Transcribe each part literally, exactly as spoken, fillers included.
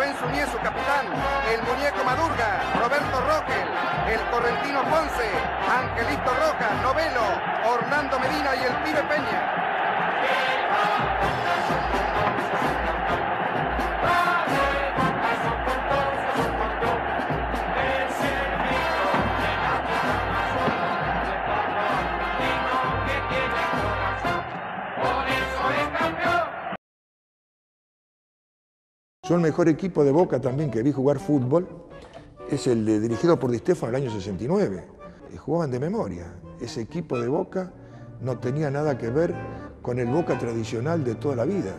Rubén Suñé, su capitán, el muñeco Madurga, Roberto Roquel, el correntino Ponce, Angelito Rojas, Novelo, Orlando Medina y el pibe Peña. Yo el mejor equipo de Boca también que vi jugar fútbol es el de, dirigido por Di Stéfano en el año sesenta y nueve. Jugaban de memoria. Ese equipo de Boca no tenía nada que ver con el Boca tradicional de toda la vida.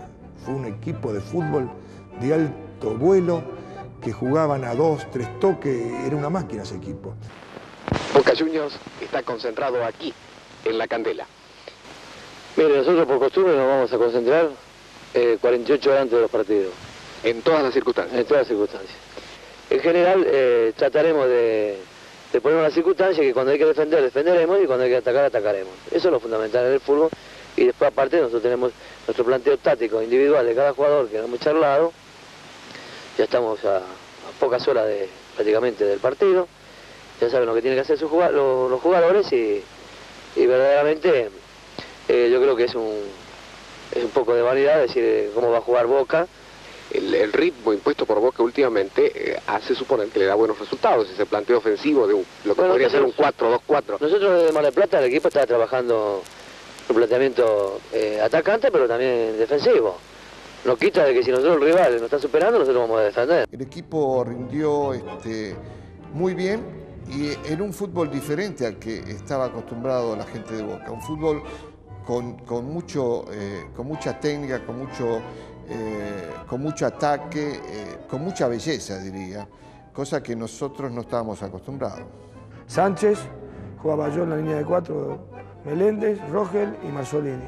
Fue un equipo de fútbol de alto vuelo que jugaban a dos, tres toques. Era una máquina ese equipo. Boca Juniors está concentrado aquí, en la Candela. Mire, nosotros por costumbre nos vamos a concentrar eh, cuarenta y ocho horas antes de los partidos. En todas las circunstancias. En todas las circunstancias. En general eh, trataremos de, de poner una circunstancia que cuando hay que defender, defenderemos y cuando hay que atacar, atacaremos. Eso es lo fundamental en el fútbol. Y después aparte nosotros tenemos nuestro planteo táctico individual de cada jugador que lo hemos charlado. Ya estamos a, a pocas horas de, prácticamente del partido. Ya saben lo que tienen que hacer sus jugadores, los, los jugadores y, y verdaderamente eh, yo creo que es un, es un poco de vanidad decir cómo va a jugar Boca. El, el ritmo impuesto por Boca últimamente eh, hace suponer que le da buenos resultados ese planteo ofensivo de un, lo que bueno, podría ser un cuatro dos cuatro. Nosotros desde Mar del Plata el equipo está trabajando un planteamiento eh, atacante pero también defensivo. Nos quita de que si nosotros el rival nos está superando, nosotros vamos a defender. El equipo rindió este, muy bien y en un fútbol diferente al que estaba acostumbrado la gente de Boca. Un fútbol con, con, mucho, eh, con mucha técnica, con mucho... Eh, con mucho ataque, eh, con mucha belleza, diría, cosa que nosotros no estábamos acostumbrados. Sánchez, jugaba yo en la línea de cuatro, Meléndez, Rogel y Marzolini.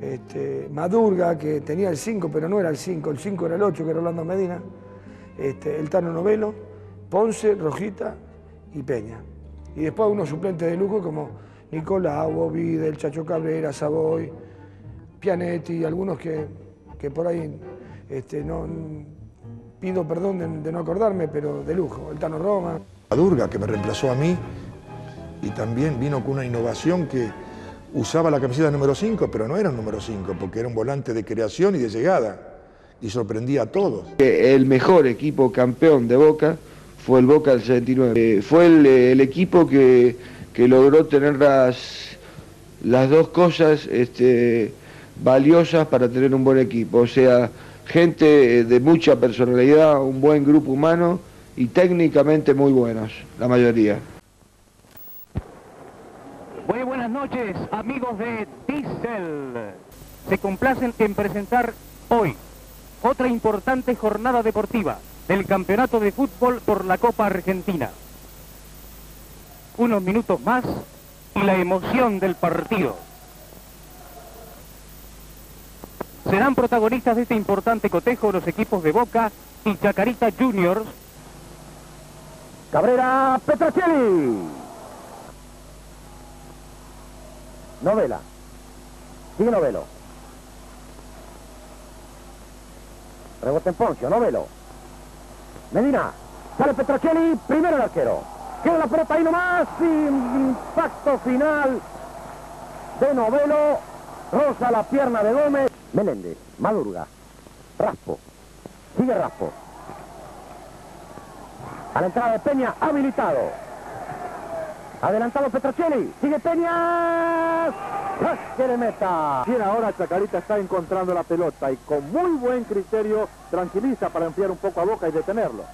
Este, Madurga, que tenía el cinco, pero no era el cinco, el cinco era el ocho, que era Orlando Medina, este, El Tano Novelo, Ponce, Rojita y Peña. Y después unos suplentes de lujo como Nicolau, Vieites, el Chacho Cabrera, Savoy, Pianetti, algunos que... que por ahí este, no, pido perdón de, de no acordarme, pero de lujo, el Tano Roma. Madurga, que me reemplazó a mí, y también vino con una innovación que usaba la camiseta número cinco, pero no era un número cinco, porque era un volante de creación y de llegada, y sorprendía a todos. El mejor equipo campeón de Boca fue el Boca del sesenta y nueve. Fue el, el equipo que, que logró tener las, las dos cosas... Este, valiosas para tener un buen equipo, o sea, gente de mucha personalidad, un buen grupo humano y técnicamente muy buenos, la mayoría. Muy buenas noches, amigos de Diesel. Se complacen en presentar hoy otra importante jornada deportiva del Campeonato de Fútbol por la Copa Argentina. Unos minutos más y la emoción del partido. Serán protagonistas de este importante cotejo los equipos de Boca y Chacarita Juniors. Cabrera, Petrocelli. Novela. Sigue Novelo. Rebote en Poncio, Novelo. Medina. Sale Petrocelli, primero el arquero. Queda la pelota ahí nomás. Impacto final de Novelo. Rosa la pierna de Gómez. Meléndez, Madurga, Raspo, sigue Raspo. A la entrada de Peña, habilitado. Adelantado Petrocelli, sigue Peña. ¡Que le meta! Bien, ahora Chacarita está encontrando la pelota y con muy buen criterio tranquiliza para enfriar un poco a Boca y detenerlo.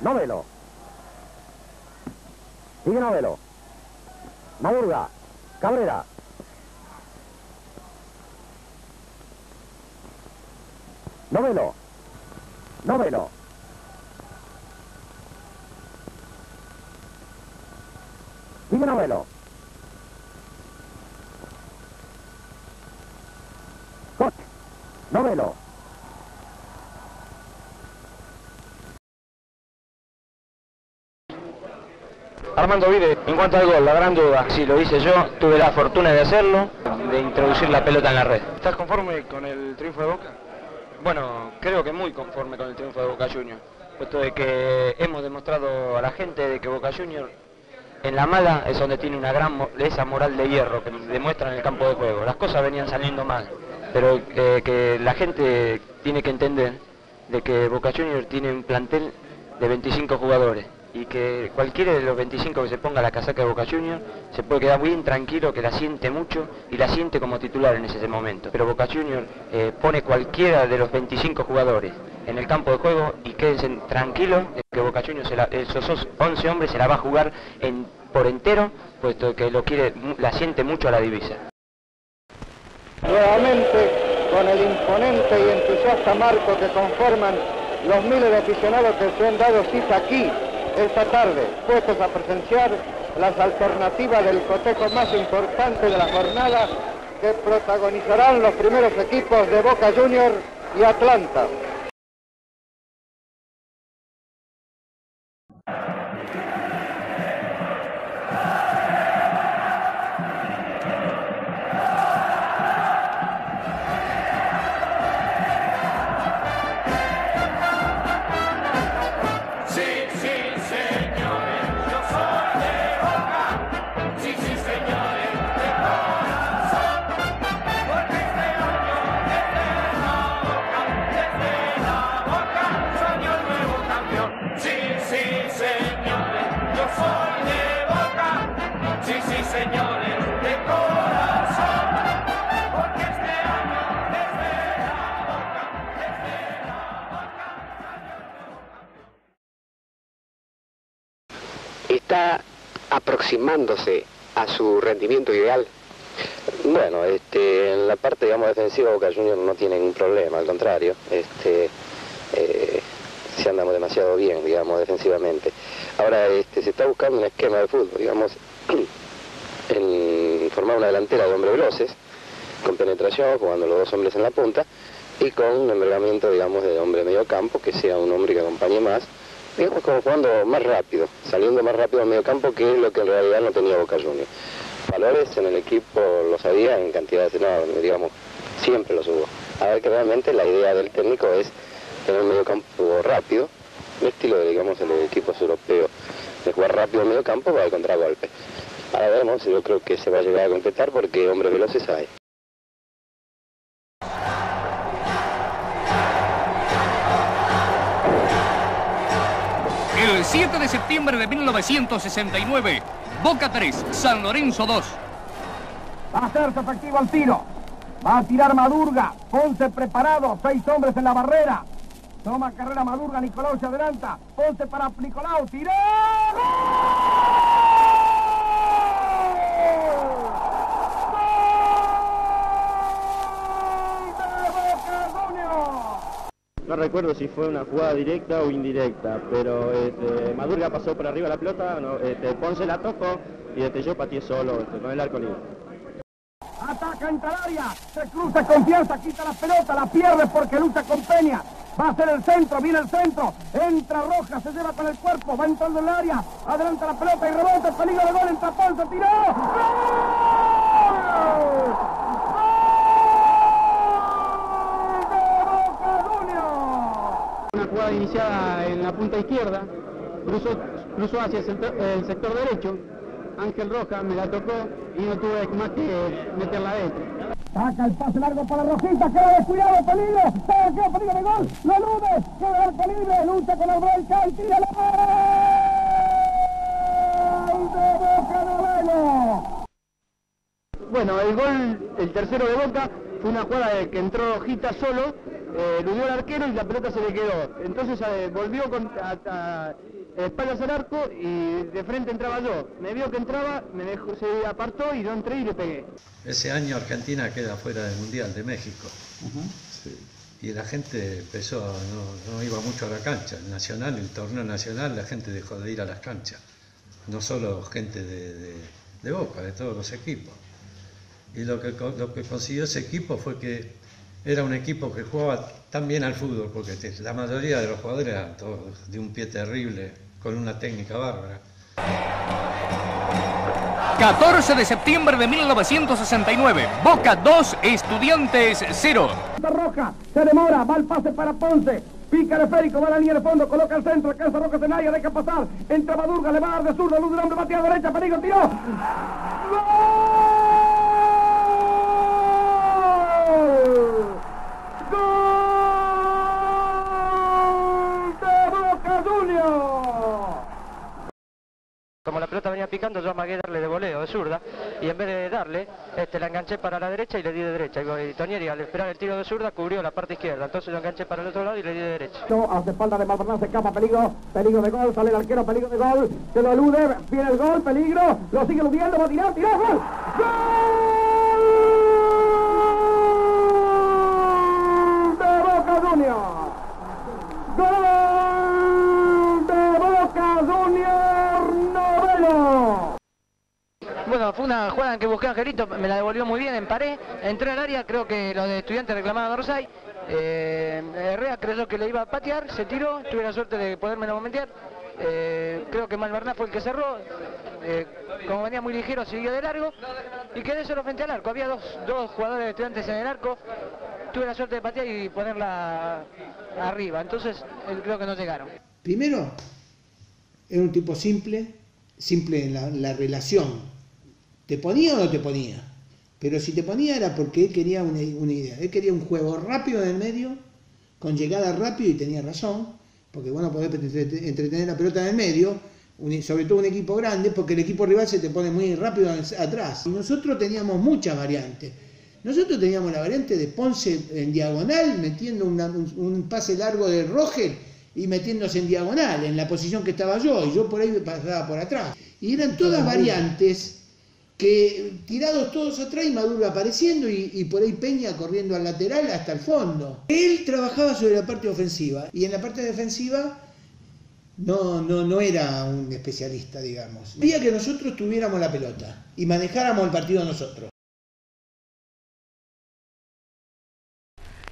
Novelo. Sigue Novelo. Madurga, Cabrera. Novelo, Novelo. Sigue Novelo. Coch, Novelo. Armando Vieites, en cuanto al gol, la gran duda. Si lo hice yo, tuve la fortuna de hacerlo, de introducir la pelota en la red. ¿Estás conforme con el triunfo de Boca? Bueno, creo que muy conforme con el triunfo de Boca Juniors, puesto de que hemos demostrado a la gente de que Boca Juniors en la mala es donde tiene una gran esa moral de hierro que demuestra en el campo de juego. Las cosas venían saliendo mal, pero eh, que la gente tiene que entender de que Boca Juniors tiene un plantel de veinticinco jugadores y que cualquiera de los veinticinco que se ponga la casaca de Boca Juniors se puede quedar bien tranquilo, que la siente mucho y la siente como titular en ese momento. Pero Boca Juniors eh, pone cualquiera de los veinticinco jugadores en el campo de juego y quédense tranquilos que Boca Juniors, se la, esos once hombres se la va a jugar en, por entero, puesto que lo quiere, la siente mucho a la divisa. Nuevamente con el imponente y entusiasta marco que conforman los miles de aficionados que se han dado cita aquí esta tarde, puestos a presenciar las alternativas del cotejo más importante de la jornada que protagonizarán los primeros equipos de Boca Juniors y Atlanta. ¿Está aproximándose a su rendimiento ideal? Bueno, este, en la parte, digamos, defensiva Boca Juniors no tiene ningún problema, al contrario, este, eh, si andamos demasiado bien, digamos, defensivamente. Ahora este, se está buscando un esquema de fútbol, digamos, en formar una delantera de hombres veloces, con penetración, jugando los dos hombres en la punta, y con un envergamiento, digamos, de hombre medio campo, que sea un hombre que acompañe más, digamos, como jugando más rápido, saliendo más rápido al medio campo, que es lo que en realidad no tenía Boca Juniors. Valores en el equipo los había en cantidades enormes, digamos, siempre los hubo. A ver, que realmente la idea del técnico es tener un medio campo rápido, el estilo de, digamos, en los equipos europeos, de jugar rápido al medio campo para el contragolpe. Ahora veremos, yo creo que se va a llegar a completar porque hombres veloces hay. El siete de septiembre de mil novecientos sesenta y nueve, Boca tres, San Lorenzo dos. Va a hacerse efectivo el tiro. Va a tirar Madurga, Ponce preparado, seis hombres en la barrera. Toma carrera Madurga, Nicolau se adelanta. Ponce para Nicolau, tiró. No recuerdo si fue una jugada directa o indirecta, pero este, Madurga pasó por arriba la pelota, no, este, Ponce la tocó y este, yo pateé solo este, con el arco libre. Ataca en tal área, se cruza Confianza, quita la pelota, la pierde porque lucha con Peña. Va a ser el centro, viene el centro, entra Roja, se lleva con el cuerpo, va entrando en el área, adelanta la pelota y rebota, el peligro de gol, entra Ponce, tiró. ¡Gol! Jugada iniciada en la punta izquierda, cruzó, cruzó hacia el sector, el sector derecho, Ángel Roja me la tocó y no tuve más que meterla dentro. Saca el pase largo para Rojita, queda descuidado, peligro, queda peligro de gol, lo lunes, queda el peligro, lucha con la blanca y tira la gol de Boca Novelo. Bueno, el gol, el tercero de Boca, fue una jugada de que entró Rojita solo, eh, eludió al arquero y la pelota se le quedó. Entonces eh, volvió con, a, a, espaldas al arco y de frente entraba yo. Me vio que entraba, me dejó, se apartó y yo entré y le pegué. Ese año Argentina queda fuera del Mundial de México. Uh-huh. Sí. Y la gente empezó, no, no iba mucho a la cancha. El nacional, el torneo nacional, la gente dejó de ir a las canchas. No solo gente de, de, de Boca, de todos los equipos. Y lo que, lo que consiguió ese equipo fue que era un equipo que jugaba tan bien al fútbol, porque la mayoría de los jugadores eran todos de un pie terrible, con una técnica bárbara. catorce de septiembre de mil novecientos sesenta y nueve. Boca dos, Estudiantes cero. Roja, se demora, va el pase para Ponce. Pica el esférico, va la línea de fondo, coloca el centro, alcanza Roca Zenaya, deja pasar. Entra Madurga, le va a dar de zurdo, luz de hombre, batía a la derecha, peligro, tiró. ¡Gol! ¡Gol de Boca Juniors! Como la pelota venía picando, yo amagué darle de voleo, de zurda, y en vez de darle, este, la enganché para la derecha y le di de derecha. Y Tonieri, al esperar el tiro de zurda, cubrió la parte izquierda, entonces lo enganché para el otro lado y le di de derecha. A su espalda de Maldonado se escapa, peligro, peligro de gol, sale el arquero, peligro de gol, se lo elude, viene el gol, peligro, lo sigue eludiendo, va a tirar, tiró, gol, ¡gol de Boca Juniors! ¡Gol de Boca Juniors! Bueno, fue una jugada en que busqué a Angelito, me la devolvió muy bien, emparé, entré al área, creo que los de Estudiantes reclamaban a Dorsay, eh, Herrera creyó que le iba a patear, se tiró, tuve la suerte de podérmelo momentear, eh, creo que Malverná fue el que cerró, eh, como venía muy ligero siguió de largo, y quedé solo frente al arco, había dos, dos jugadores de Estudiantes en el arco, tuve la suerte de patear y ponerla arriba, entonces él, creo que no llegaron. Primero, era un tipo simple, simple en la, la relación. ¿Te ponía o no te ponía? Pero si te ponía era porque él quería una, una idea. Él quería un juego rápido en el medio, con llegada rápido, y tenía razón, porque bueno, podés entretener la pelota en el medio, un, sobre todo un equipo grande, porque el equipo rival se te pone muy rápido atrás. Y nosotros teníamos muchas variantes. Nosotros teníamos la variante de Ponce en diagonal, metiendo una, un, un pase largo de Roger y metiéndose en diagonal, en la posición que estaba yo, y yo por ahí pasaba por atrás. Y eran todas variantes... que tirados todos atrás y Madurga apareciendo y, y por ahí Peña corriendo al lateral hasta el fondo. Él trabajaba sobre la parte ofensiva y en la parte defensiva no, no, no era un especialista, digamos. Quería que nosotros tuviéramos la pelota y manejáramos el partido nosotros.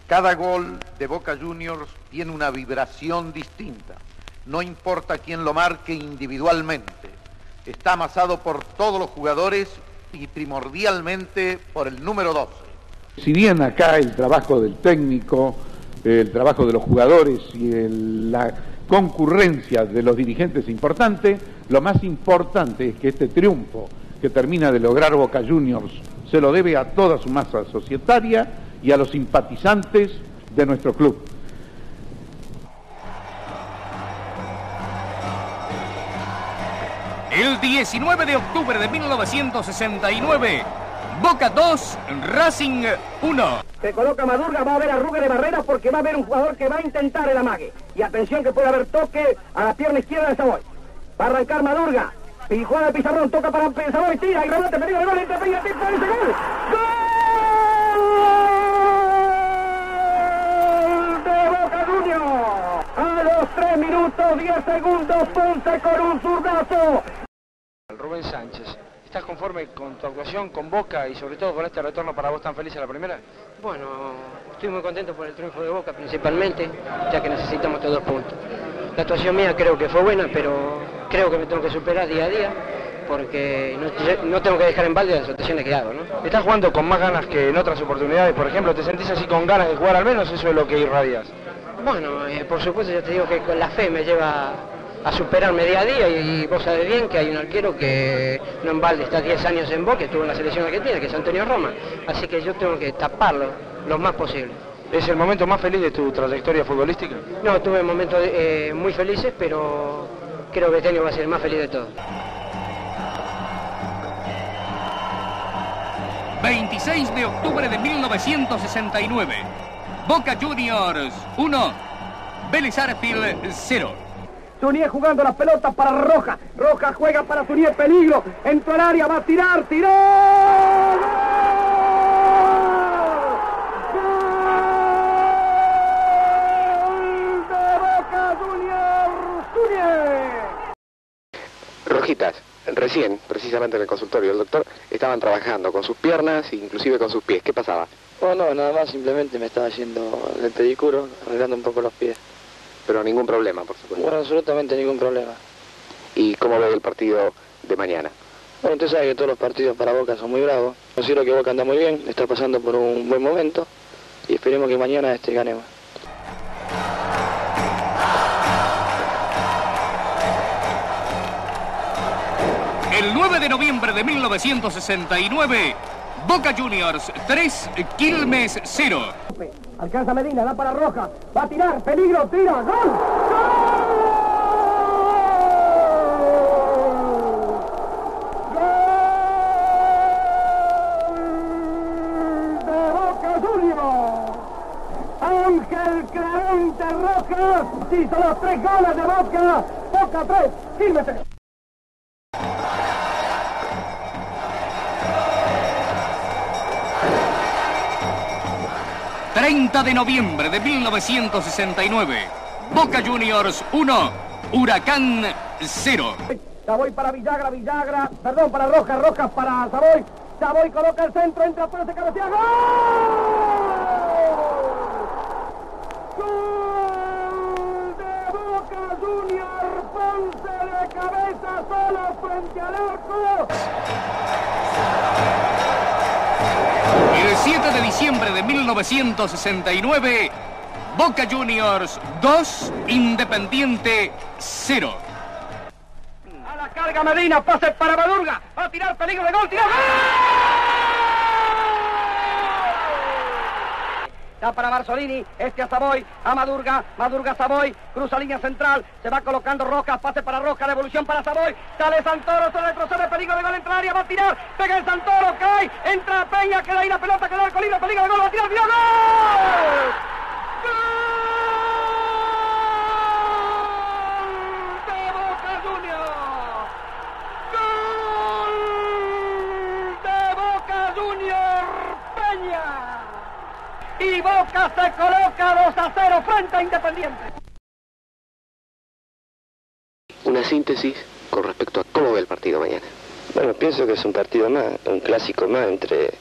Cada gol de Boca Juniors tiene una vibración distinta. No importa quién lo marque individualmente. Está amasado por todos los jugadores y primordialmente por el número doce. Si bien acá el trabajo del técnico, el trabajo de los jugadores y el, la concurrencia de los dirigentes es importante, lo más importante es que este triunfo que termina de lograr Boca Juniors se lo debe a toda su masa societaria y a los simpatizantes de nuestro club. El diecinueve de octubre de mil novecientos sesenta y nueve, Boca dos, Racing uno. Se coloca Madurga, va a ver a Ruger de barrera porque va a haber un jugador que va a intentar el amague. Y atención que puede haber toque a la pierna izquierda de Savoy. Va a arrancar Madurga, y juega el pizarrón, toca para Savoy, tira y remate, peligro de gol, entra Peña, tira y gol. ¡Gol de Boca Juniors! A los tres minutos diez segundos, Ponce con un zurdazo. Rubén Sánchez, ¿estás conforme con tu actuación, con Boca y sobre todo con este retorno para vos tan feliz a la primera? Bueno, estoy muy contento por el triunfo de Boca principalmente, ya que necesitamos estos dos puntos. La actuación mía creo que fue buena, pero creo que me tengo que superar día a día, porque no, no tengo que dejar en balde las actuaciones que hago, ¿no? ¿Estás jugando con más ganas que en otras oportunidades, por ejemplo? ¿Te sentís así con ganas de jugar al menos? ¿Eso es lo que irradias? Bueno, eh, por supuesto, ya te digo que con la fe me lleva a superarme día a día y vos sabés bien que hay un arquero que no en balde está diez años en Boca, estuvo en la selección argentina, que es Antonio Roma, así que yo tengo que taparlo lo más posible. ¿Es el momento más feliz de tu trayectoria futbolística? No, tuve momentos eh, muy felices, pero creo que este año va a ser el más feliz de todos. veintiséis de octubre de mil novecientos sesenta y nueve, Boca Juniors uno, Vélez Arfield cero. Zunier jugando las pelotas para Roja. Roja juega para Zunier, peligro. Entró al área, va a tirar, tiró. ¡Gol! ¡Gol de Boca Juniors! ¡Zunier! Rojitas, recién, precisamente en el consultorio del doctor, estaban trabajando con sus piernas, inclusive con sus pies. ¿Qué pasaba? Oh, no, nada más, simplemente me estaba yendo el pedicuro, arreglando un poco los pies. Pero ningún problema, por supuesto. Bueno, absolutamente ningún problema. ¿Y cómo ve el partido de mañana? Bueno, usted sabe que todos los partidos para Boca son muy bravos. Considero que Boca anda muy bien, está pasando por un buen momento y esperemos que mañana este ganemos. El nueve de noviembre de mil novecientos sesenta y nueve, Boca Juniors tres, Quilmes cero. Alcanza Medina, da para Roja, va a tirar, peligro, tira, gol, gol. Ángel Clemente Rojas hizo los tres goles de Boca. Boca tres, Quilmes. treinta de noviembre de mil novecientos sesenta y nueve. Boca Juniors uno, Huracán cero. Savoy para Villagra, Villagra, perdón, para Rojas, Rojas para Savoy. Savoy coloca el centro, entra por ese cabecea. ¡Gol! Cabeza sola frente al arco. El siete de diciembre de mil novecientos sesenta y nueve, Boca Juniors dos, Independiente cero. A la carga Medina, pase para Madurga, va a tirar, peligro de gol, tira. Da para Marzolini, este a Savoy, a Madurga, Madurga Savoy, cruza línea central, se va colocando Roca, pase para Roca, devolución para Savoy, sale Santoro, se retrocede, peligro de gol, entra al área, va a tirar, pega el Santoro, cae, entra Peña, queda ahí la pelota, queda el colibro, peligro de gol, va a tirar, ¡dio gol! Y Boca se coloca dos a cero frente a Independiente. Una síntesis con respecto a cómo ve el partido mañana. Bueno, pienso que es un partido más, un clásico más entre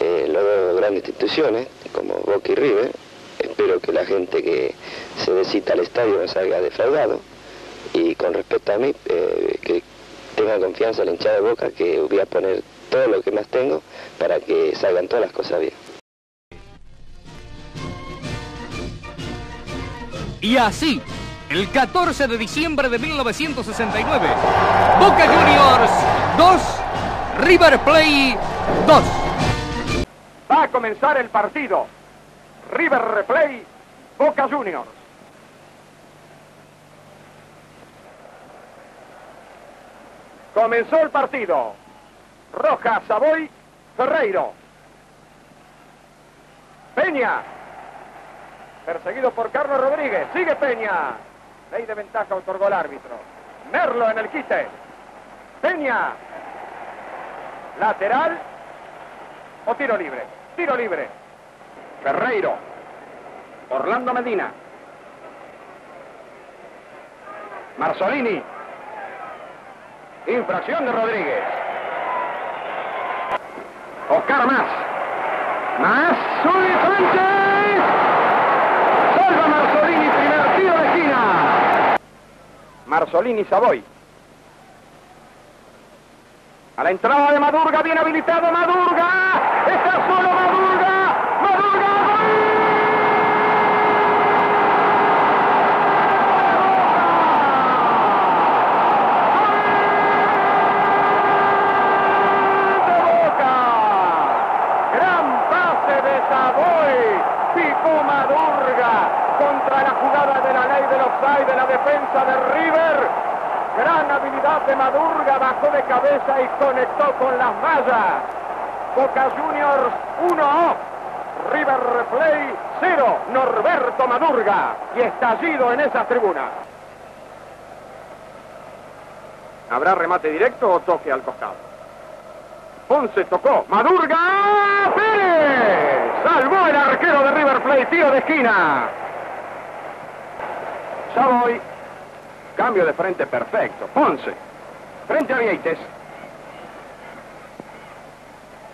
eh, las dos grandes instituciones, como Boca y River. Espero que la gente que se visita al estadio no salga defraudado. Y con respecto a mí, eh, que tenga confianza la hinchada de Boca, que voy a poner todo lo que más tengo para que salgan todas las cosas bien. Y así, el catorce de diciembre de mil novecientos sesenta y nueve, Boca Juniors dos, River Plate dos. Va a comenzar el partido. River Plate, Boca Juniors. Comenzó el partido. Rojas, Savoy, Ferreiro. Peña. Perseguido por Carlos Rodríguez, sigue Peña. Ley de ventaja otorgó el árbitro. Merlo en el quite. Peña. Lateral o tiro libre. Tiro libre. Ferreiro. Orlando Medina. Marzolini. Infracción de Rodríguez. Óscar Mas. Mas sube Sánchez. Marzolini, primer tiro de esquina. Marzolini, Savoy. A la entrada de Madurga, bien habilitado Madurga. Está solo Madurga. Madurga, gol. Boca. Gran pase de Savoy. Picó Madurga contra la jugada de la ley del offside de la defensa de River. Gran habilidad de Madurga, bajó de cabeza y conectó con las mallas. Boca Juniors uno, River Plate cero. Norberto Madurga y estallido en esas tribunas. ¿Habrá remate directo o toque al costado? Ponce tocó, Madurga, Pérez, salvó el arquero de River Plate, tiro de esquina. Savoy, cambio de frente perfecto. Ponce, frente a Vieites.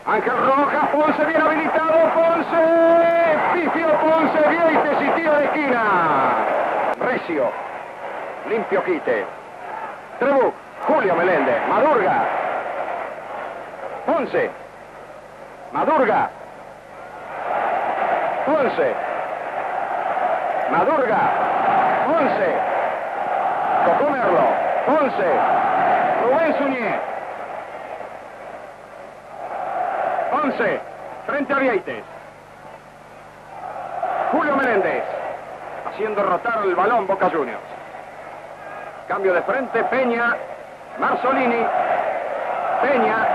Ángel Rojas, Ponce bien habilitado, Ponce, pifió Ponce, Vieites y tiro de esquina. Recio, limpio quite. Trebuc, Julio Meléndez, Madurga, Ponce. Madurga. Ponce. Madurga. Ponce. Tocó Merlo. Ponce. Rubén Suñé. Ponce. Frente a Vieites. Julio Meléndez. Haciendo rotar el balón Boca Juniors. Cambio de frente. Peña. Marzolini. Peña.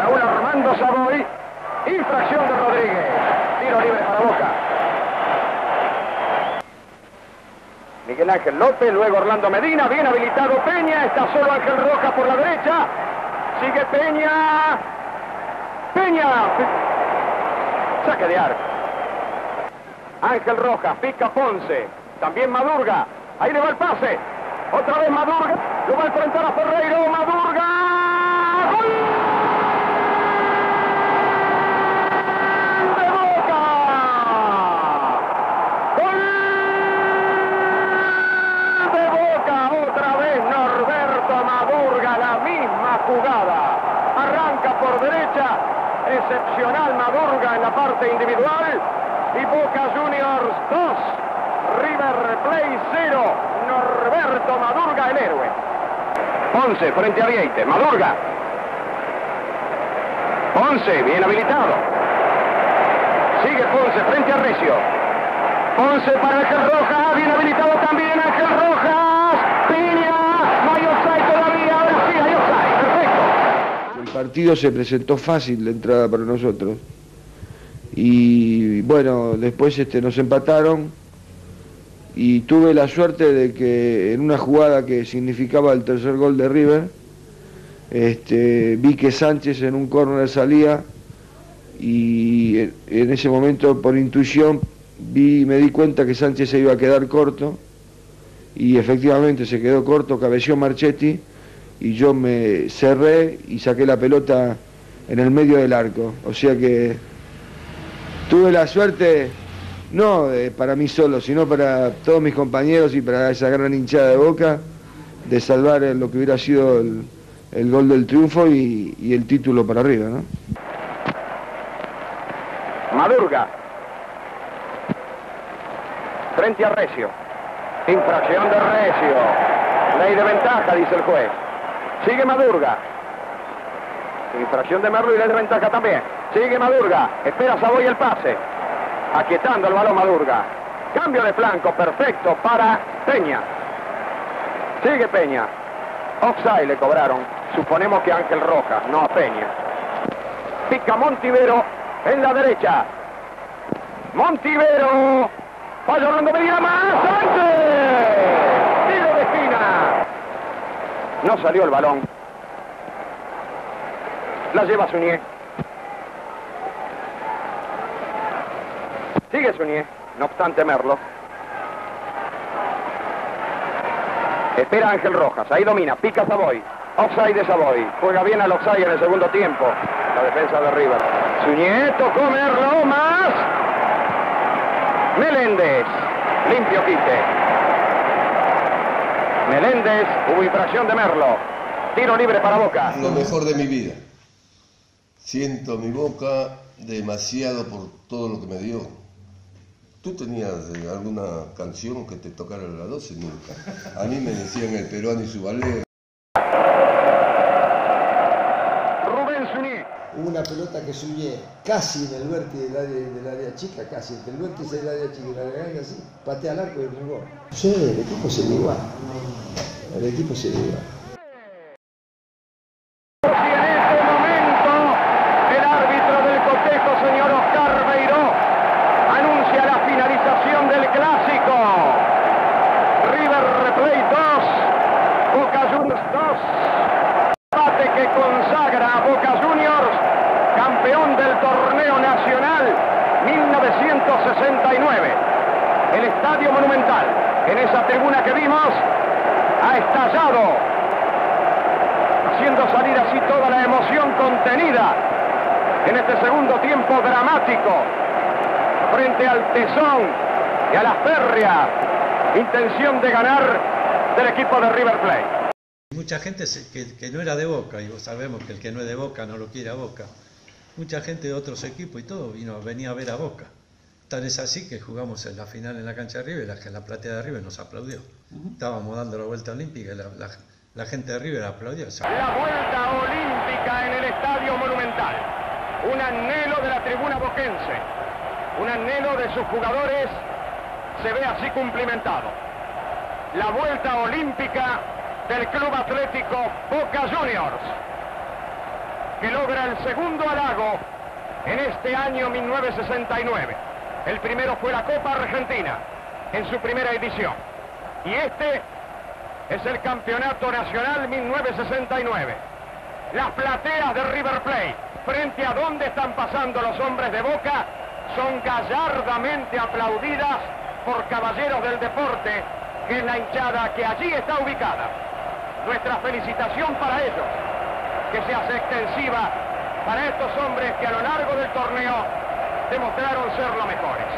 Raúl Armando Savoy. Infracción de Rodríguez. Tiro libre para Boca. Miguel Ángel López, luego Orlando Medina, bien habilitado Peña, está solo Ángel Rojas por la derecha. Sigue Peña. Peña. Saque de arco. Ángel Rojas, pica Ponce. También Madurga. Ahí le va el pase. Otra vez Madurga. Lo va a enfrentar a Ferreiro. Madurga. Excepcional Madurga en la parte individual y Boca Juniors dos, River Plate cero, Norberto Madurga el héroe. Ponce frente a Vieites, Madurga. Ponce, bien habilitado. Sigue Ponce frente a Recio. Ponce para Ángel Rojas, bien habilitado también Ángel Rojas. Piña, Mayo Sai todavía, ahora sí, Mayo Sai, perfecto. El partido se presentó fácil la entrada para nosotros y bueno, después este, nos empataron y tuve la suerte de que en una jugada que significaba el tercer gol de River este, vi que Sánchez en un córner salía y en ese momento por intuición vi, me di cuenta que Sánchez se iba a quedar corto y efectivamente se quedó corto, cabeció Marchetti y yo me cerré y saqué la pelota en el medio del arco. O sea que tuve la suerte, no de, para mí solo, sino para todos mis compañeros y para esa gran hinchada de Boca, de salvar lo que hubiera sido el, el gol del triunfo y, y el título para arriba, ¿no? Madurga. Frente a Recio. Infracción de Recio. Ley de ventaja, dice el juez. Sigue Madurga. Infracción de Merlo y la desventaja también. Sigue Madurga. Espera Savoy el pase. Aquietando el balón Madurga. Cambio de flanco perfecto para Peña. Sigue Peña. Offside le cobraron. Suponemos que Ángel Rojas, no a Peña. Pica Montivero en la derecha. Montivero. Vaya Orlando Medina más. ¡Sánchez! No salió el balón. La lleva Zunier. Sigue Zunier, no obstante Merlo. Espera Ángel Rojas, ahí domina, pica Savoy. Offside de Savoy. Juega bien al offside en el segundo tiempo. La defensa de River. Zunier tocó Merlo, más. Meléndez. Limpio quite. Meléndez, hubo infracción de Merlo. Tiro libre para Boca. Lo mejor de mi vida. Siento mi Boca demasiado por todo lo que me dio. ¿Tú tenías alguna canción que te tocara a las doce? Nunca. A mí me decían el peruano y su ballet. Rubén Suñé. Hubo una pelota que Suñé casi en el vértice del área, del área chica, casi entre el vértice del área chica y la garganta así. Patea al arco y el sí, el equipo se igual. El equipo se lleva. Y en este momento, el árbitro del cotejo, señor Óscar Mas, anuncia la finalización del clásico. River Plate dos, Boca Juniors dos. Empate que consagra a Boca Juniors, campeón del torneo nacional mil novecientos sesenta y nueve. El Estadio Monumental, en esa tribuna que vimos, ha estallado, haciendo salir así toda la emoción contenida en este segundo tiempo dramático frente al tesón y a la férrea intención de ganar del equipo de River Plate. mucha gente que, que no era de Boca, y sabemos que el que no es de Boca no lo quiere a Boca, mucha gente de otros equipos y todo vino, venía a ver a Boca. Tan es así que jugamos en la final en la cancha de River, que en la platea de River nos aplaudió. Uh-huh. Estábamos dando la vuelta olímpica y la, la, la gente de River aplaudió. La vuelta olímpica en el Estadio Monumental. Un anhelo de la tribuna boquense. Un anhelo de sus jugadores se ve así cumplimentado. La vuelta olímpica del Club Atlético Boca Juniors, que logra el segundo halago en este año mil novecientos sesenta y nueve. El primero fue la Copa Argentina en su primera edición. Y este es el Campeonato Nacional mil novecientos sesenta y nueve. Las plateas de River Plate, frente a donde están pasando los hombres de Boca, son gallardamente aplaudidas por caballeros del deporte, que es la hinchada que allí está ubicada. Nuestra felicitación para ellos, que se hace extensiva para estos hombres que a lo largo del torneo demostraron ser los mejores.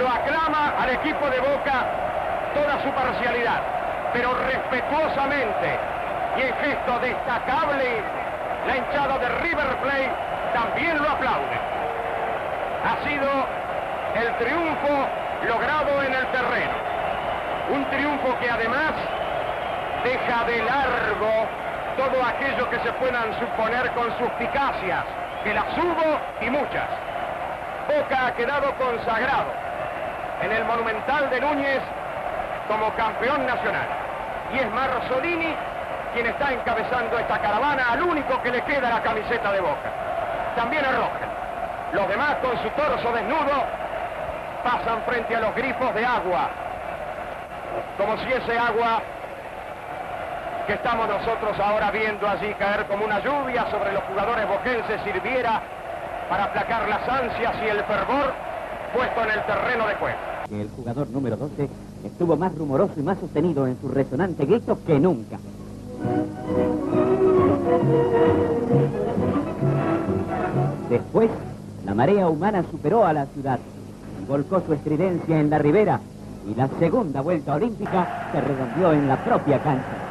Lo aclama al equipo de Boca toda su parcialidad, pero respetuosamente y en gesto destacable la hinchada de River Plate también lo aplaude. Ha sido el triunfo logrado en el terreno, un triunfo que además deja de largo todo aquello que se puedan suponer con suspicacias, que las hubo y muchas. Boca ha quedado consagrado en el Monumental de Núñez como campeón nacional. Y es Marzolini quien está encabezando esta caravana, al único que le queda la camiseta de Boca. También a Rojas. Los demás, con su torso desnudo, pasan frente a los grifos de agua, como si ese agua que estamos nosotros ahora viendo allí caer como una lluvia sobre los jugadores boquenses sirviera para aplacar las ansias y el fervor puesto en el terreno de juego. El jugador número doce estuvo más rumoroso y más sostenido en su resonante grito que nunca. Después, la marea humana superó a la ciudad, volcó su estridencia en la ribera y la segunda vuelta olímpica se redondeó en la propia cancha.